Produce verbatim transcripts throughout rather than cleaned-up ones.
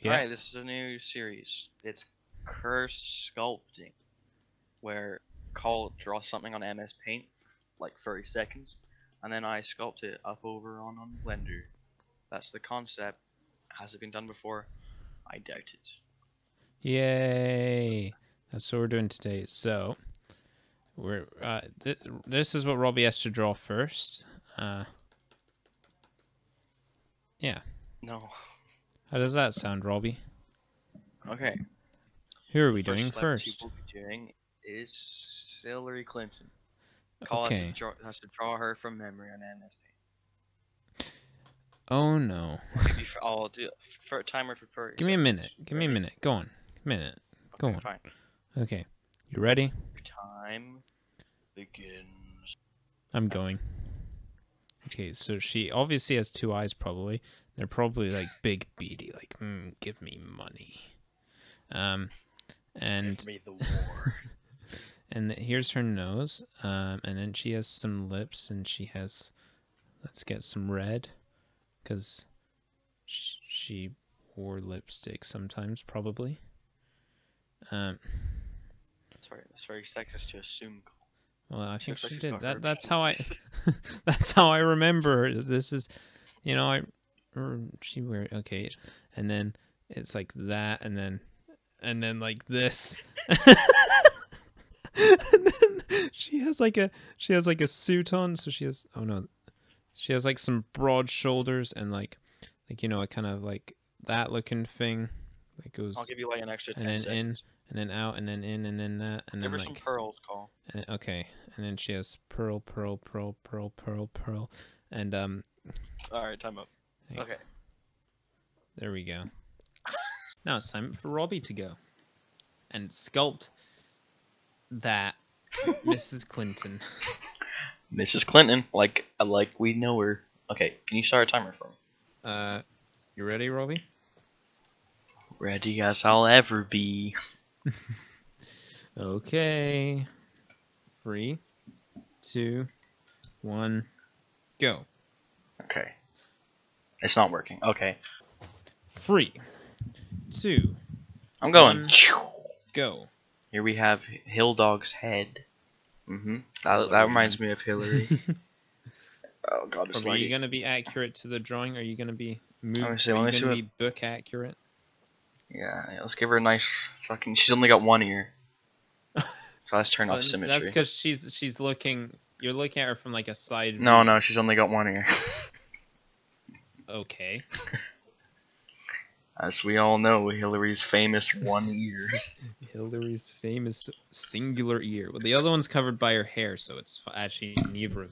Yeah. All right, this is a new series. It's Cursed Sculpting, where Cole draws something on M S Paint, like thirty seconds, and then I sculpt it up over on, on Blender. That's the concept. Has it been done before? I doubt it. Yay! That's what we're doing today. So, we're uh, th this is what Robbie has to draw first. Uh, yeah. No. How does that sound, Robbie? Okay. Who are we first doing first? We'll be doing is Hillary Clinton. Call okay. Us to draw, has to draw her from memory on M S Paint. Oh no. Maybe for, I'll do it for a timer for thirty. Give me a minute. Give me a minute. Go on. Minute. Go okay, on. Fine. Okay. You ready? Your time begins. I'm going. Okay, so she obviously has two eyes, probably. They're probably like big beady, like mm, give me money. Um, and give me the war. And here's her nose. Um, and then she has some lips, and she has. Let's get some red, because sh she wore lipstick sometimes, probably. Um, sorry, that's very sexist to assume. Well, I think she, she like did. That, that's how I. That's how I remember her. This is, you know, I. She wear okay, and then it's like that, and then, and then like this. And then she has like a she has like a suit on, so she has oh no, she has like some broad shoulders and like like you know a kind of like that looking thing that goes. I'll give you like an extra ten seconds. And then in, and then out, and then in, and then that, and give then her like some pearls, Cole. And, okay, and then she has pearl, pearl, pearl, pearl, pearl, pearl, and um. All right, time up. Like, okay. There we go. Now it's time for Robbie to go and sculpt that Missus Clinton. Missus Clinton, like like we know her. Okay, can you start a timer for me? Uh, you ready, Robbie? Ready as I'll ever be. Okay. Three, two, one, go. Okay. It's not working. Okay. Three, two. I'm going. One, go. Here we have Hill Dog's head. Mm-hmm. That, that reminds me of Hillary. Oh God, it's laggy. Are you gonna be accurate to the drawing? Are you gonna be moving? Are you gonna be what... book accurate? Yeah, yeah. Let's give her a nice fucking. She's only got one ear. So let's turn off well, symmetry. That's because she's she's looking. You're looking at her from like a side. No, view. No, she's only got one ear. Okay. As we all know, Hillary's famous one ear. Hillary's famous singular ear. Well, the other one's covered by her hair, so it's actually neither of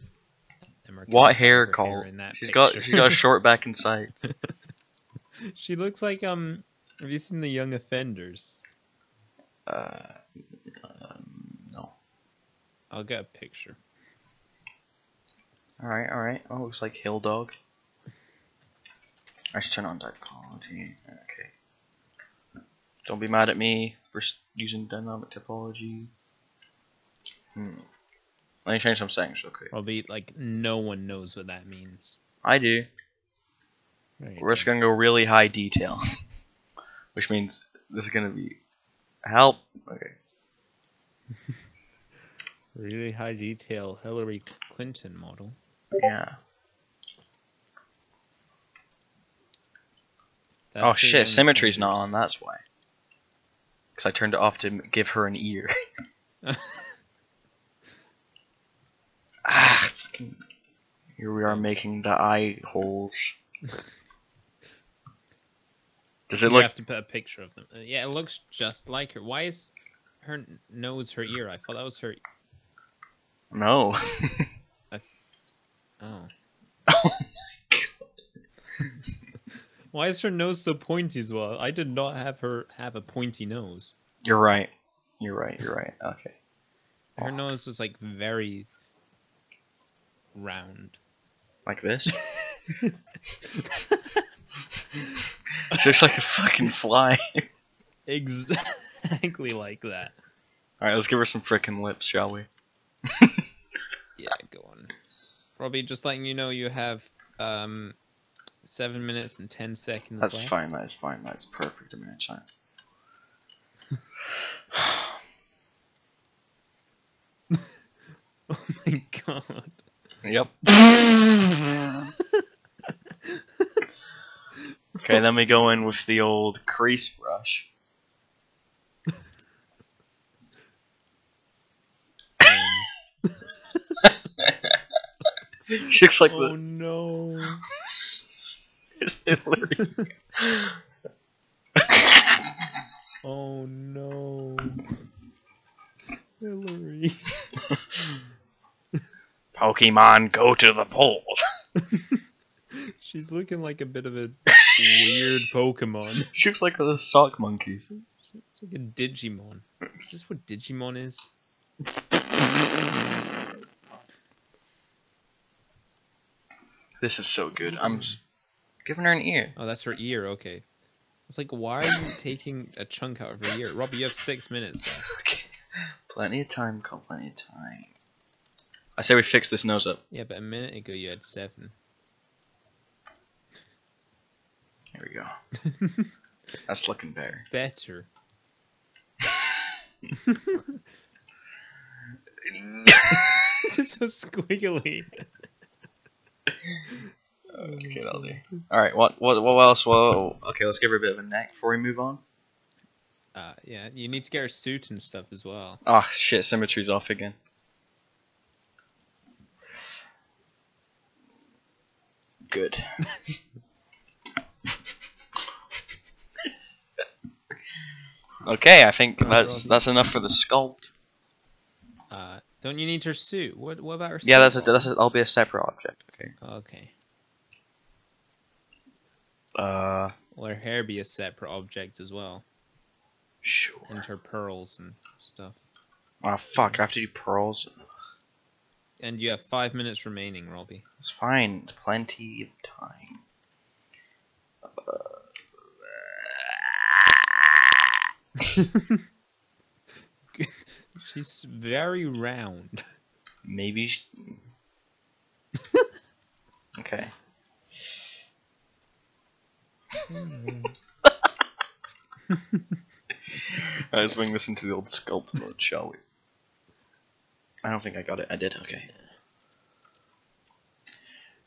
them. What hair, Cole? She's got she's got a short back in sight. She looks like um. Have you seen The Young Offenders? Uh, um, no. I'll get a picture. All right, all right. Oh, looks like Hill Dog. I should turn on typology. Okay. Don't be mad at me for using dynamic typology. Hmm. Let me change some settings, okay? Probably like no one knows what that means. I do. Right. We're just gonna go really high detail, which means this is gonna be help. Okay. Really high detail Hillary Clinton model. Yeah. That's oh shit, symmetry's not on, that's why. Because I turned it off to give her an ear. Ah, fucking... Here we are making the eye holes. Does it you look... have to put a picture of them. Uh, yeah, it looks just like her. Why is her nose her ear? I thought that was her... No. I... Oh. Oh my god. Why is her nose so pointy as well? I did not have her have a pointy nose. You're right. You're right. You're right. Okay. Her oh. nose was like very round. Like this? She looks like a fucking fly. Exactly like that. Alright, let's give her some frickin' lips, shall we? Yeah, go on. Robbie, just letting you know you have... um. seven minutes and ten seconds. That's left. fine. That is fine. That's perfect. I'm gonna try. Oh my god. Yep. Okay, then we go in with the old crease brush. um. She looks like oh the... no. It's Hillary. Oh no. Hillary. Pokemon, go to the polls. She's looking like a bit of a weird Pokemon. She looks like the sock monkey. She looks like a Digimon. Is this what Digimon is? This is so good. I'm just giving her an ear. Oh, that's her ear. Okay. It's like, why are you taking a chunk out of her ear? Robbie, you have six minutes left. Okay. Plenty of time, Cole. Plenty of time. I say we fix this nose up. Yeah, but a minute ago you had seven. There we go. That's looking better. It's better. It's so squiggly. Okay, that'll do. All right, what, what, what else? Well, okay, let's give her a bit of a neck before we move on. Uh, yeah, you need to get her suit and stuff as well. Oh shit, symmetry's off again. Good. Okay, I think oh, that's Robbie. that's enough for the sculpt. Uh, don't you need her suit? What what about her suit? Yeah, that's a, that's a, I'll be a separate object. Okay. Okay. Uh. Will her hair be a separate object as well? Sure. And her pearls and stuff. Oh fuck! I have to do pearls. And you have five minutes remaining, Robbie. It's fine. Plenty of time. She's very round. Maybe. She... Okay. Let's bring this into the old sculpt mode, shall we? I don't think I got it. I did. Okay.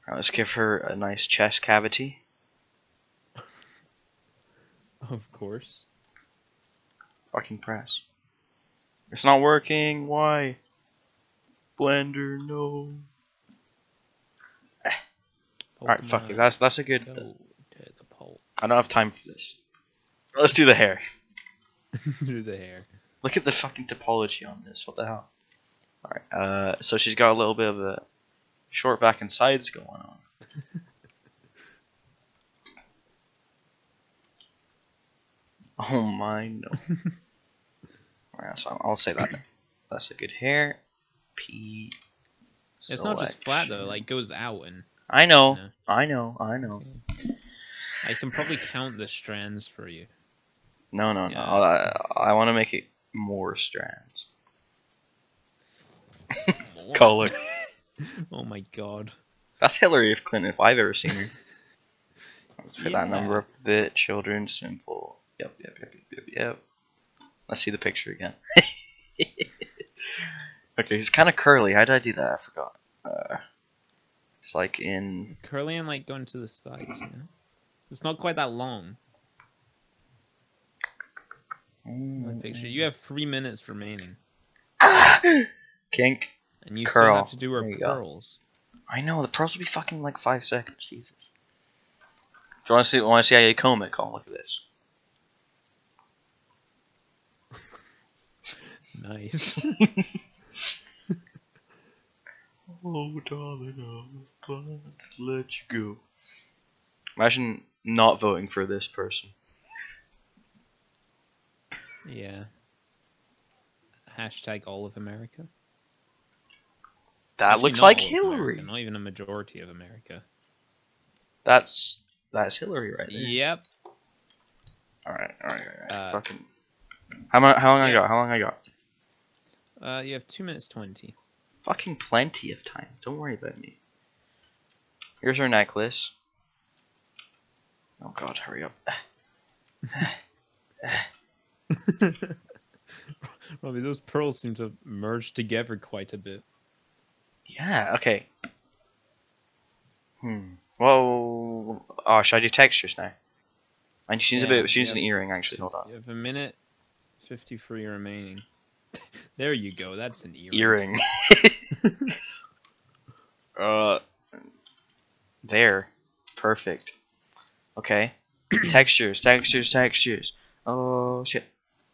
Alright, let's give her a nice chest cavity. Of course. Fucking press. It's not working. Why? Blender, no. Alright, fuck it. That's that's a good. Go uh, to the pole. I don't have time for this. Let's do the hair. Do the hair. Look at the fucking topology on this. What the hell? Alright, uh, so she's got a little bit of a short back and sides going on. Oh my no. Alright, so I'll say that. That's a good hair. P. Selection. It's not just flat though, like goes out and. I know, you know. I know, I know. I can probably count the strands for you. No, no, yeah. no. I, I want to make it more strands. Color. Oh my god. That's Hillary Clinton if I've ever seen her. Let's put yeah. that number up a bit. Children, simple. Yep, yep, yep, yep, yep. Let's see the picture again. Okay, he's kind of curly. How did I do that? I forgot. Uh, it's like in... Curly and like going to the sides, you know? It's not quite that long. Mm. Picture. You have three minutes remaining. Kink. And you Curl. still have to do her pearls. Go. I know, the pearls will be fucking like five seconds, Jesus. Do you want to see, want to see how you comb it? Call, look at this. Nice. Oh, darling, let's let you go. Imagine not voting for this person. Yeah. Hashtag all of America. That Actually, looks like Hillary. America, not even a majority of America. That's that's Hillary right there. Yep. All right, all right, all right. Uh, Fucking. How much? How long yeah. I got? How long I got? Uh, you have two minutes twenty. Fucking plenty of time. Don't worry about me. Here's her necklace. Oh god, hurry up. Robbie, those pearls seem to merge together quite a bit. Yeah, okay. Hmm. Whoa. Oh, should I do textures now? And she needs yeah, a bit. She needs an earring, actually. Hold on. You have a minute fifty-three remaining. There you go. That's an earring. Earring. uh, there. Perfect. Okay. Textures. Textures. Textures. Oh shit.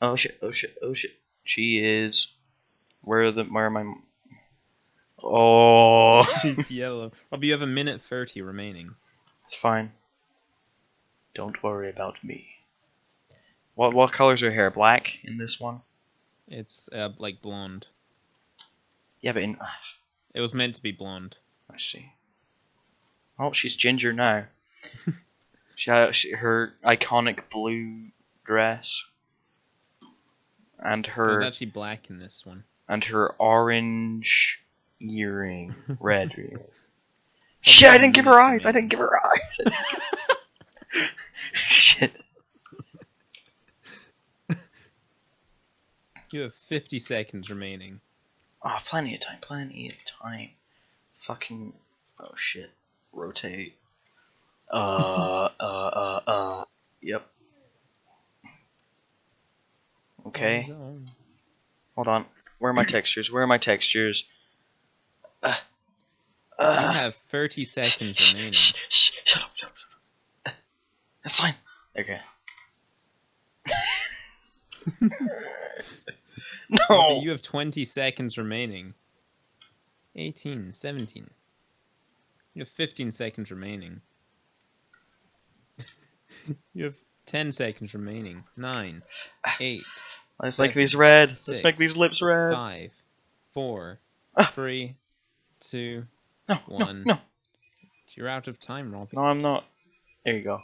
Oh shit. Oh shit. Oh shit. She is. Where are the? Where am I? Oh. She's yellow. Robbie, you have a minute thirty remaining. It's fine. Don't worry about me. What what color's her hair? Black in this one? It's uh, like blonde. Yeah, but in... Uh, it was meant to be blonde. I see. Oh, she's ginger now. she, had, she her iconic blue dress. And her... It was actually black in this one. And her orange earring. Red earring. Shit, I didn't give her eyes! I didn't give her eyes! I didn't give her... Shit. You have fifty seconds remaining. Oh, plenty of time, plenty of time. Fucking... Oh, shit. Rotate. Uh, uh, uh, uh. Yep. Okay. Hold on. Hold on. Where are my textures? Where are my textures? Uh, uh. You have thirty seconds remaining. Shut up, shut up, shut up. It's fine. Okay. No. You have twenty seconds remaining. Eighteen, seventeen. You have fifteen seconds remaining. You have ten seconds remaining. Nine, eight. Let's seven, make these red. Six, Let's make these lips red. Five, four, three, two, no, one. No, no. You're out of time, Robbie. No, I'm not. There you go.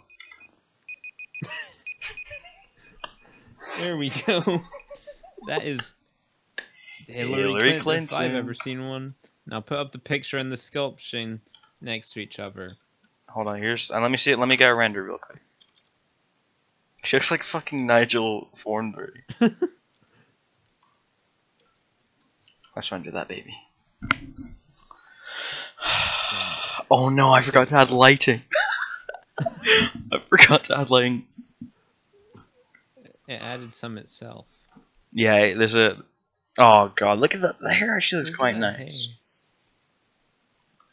There we go. That is Hillary, Hillary Clinton, Clinton. If I've ever seen one. Now put up the picture and the sculpting next to each other. Hold on, here's. Uh, let me see it. Let me get a render real quick. She looks like fucking Nigel Thornberry. Let's render that baby. Oh no! I forgot to add lighting. I forgot to add lighting. It added some itself. Yeah, there's a. Oh god, look at that. The hair actually looks look quite nice.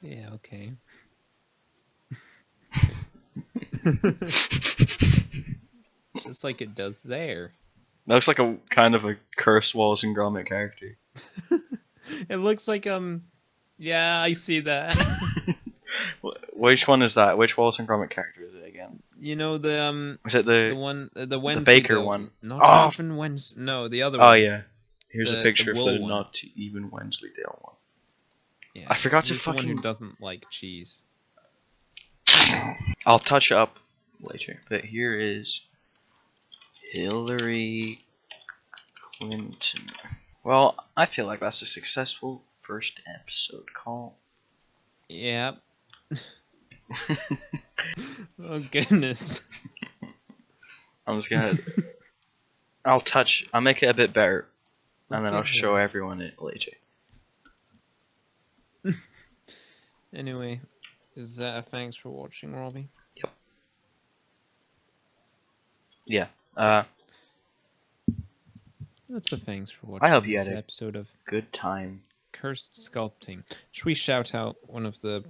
Hair. Yeah, okay. Just like it does there. That looks like a kind of a cursed Wallace and Gromit character. It looks like, um. Yeah, I see that. Which one is that? Which Wallace and Gromit character is it again? You know the um. Is it the the one uh, the Wednesday the Baker though. one? Not oh. even Wednesday. No, the other one. Oh yeah. Here's the, a picture the of the one. Not even Wensleydale one. Yeah. I forgot to fucking. The one who doesn't like cheese. I'll touch up later. But here is Hillary Clinton. Well, I feel like that's a successful first episode call. Yeah. Oh goodness. I'm just gonna I'll touch I'll make it a bit better and then I'll show everyone it later. Anyway, is that a thanks for watching, Robbie? Yep. Yeah. Uh That's a thanks for watching. I hope you had an episode of good time. Cursed Sculpting. Should we shout out one of the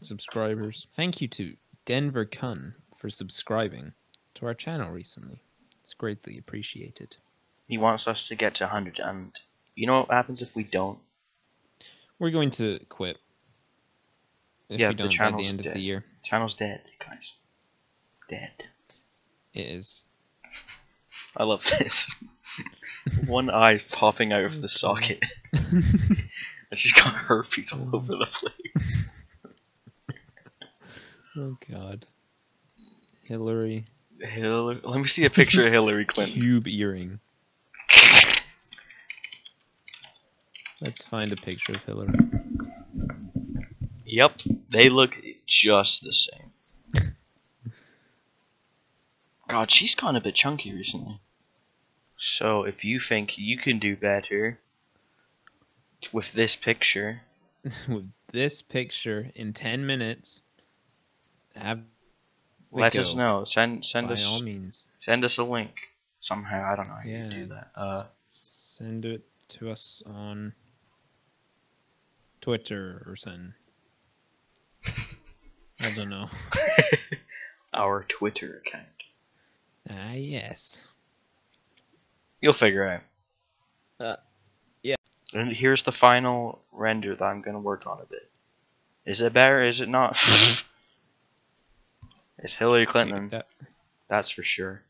subscribers? Thank you to Denver Kun for subscribing to our channel recently. It's greatly appreciated. He wants us to get to one hundred, and you know what happens if we don't? We're going to quit. If yeah, we don't, the channel's by the end dead. of the year. Channel's dead, guys. Dead. It is. I love this. One eye popping out of the socket. And she's got herpes all over the place. Oh god. Hillary. Hillary. Let me see a picture of Hillary Clinton. Cube earring. Let's find a picture of Hillary. Yep, they look just the same. God, she's gone a bit chunky recently. So if you think you can do better with this picture, with this picture in ten minutes, have let us know. Send send us by all means. Send us a link somehow. I don't know how yeah, you do that. Uh, send it to us on Twitter or something. I don't know. Our Twitter account. Ah, uh, yes. You'll figure it out. Uh, yeah. And here's the final render that I'm going to work on a bit. Is it better? Is it not? It's Hillary Clinton. That. That's for sure.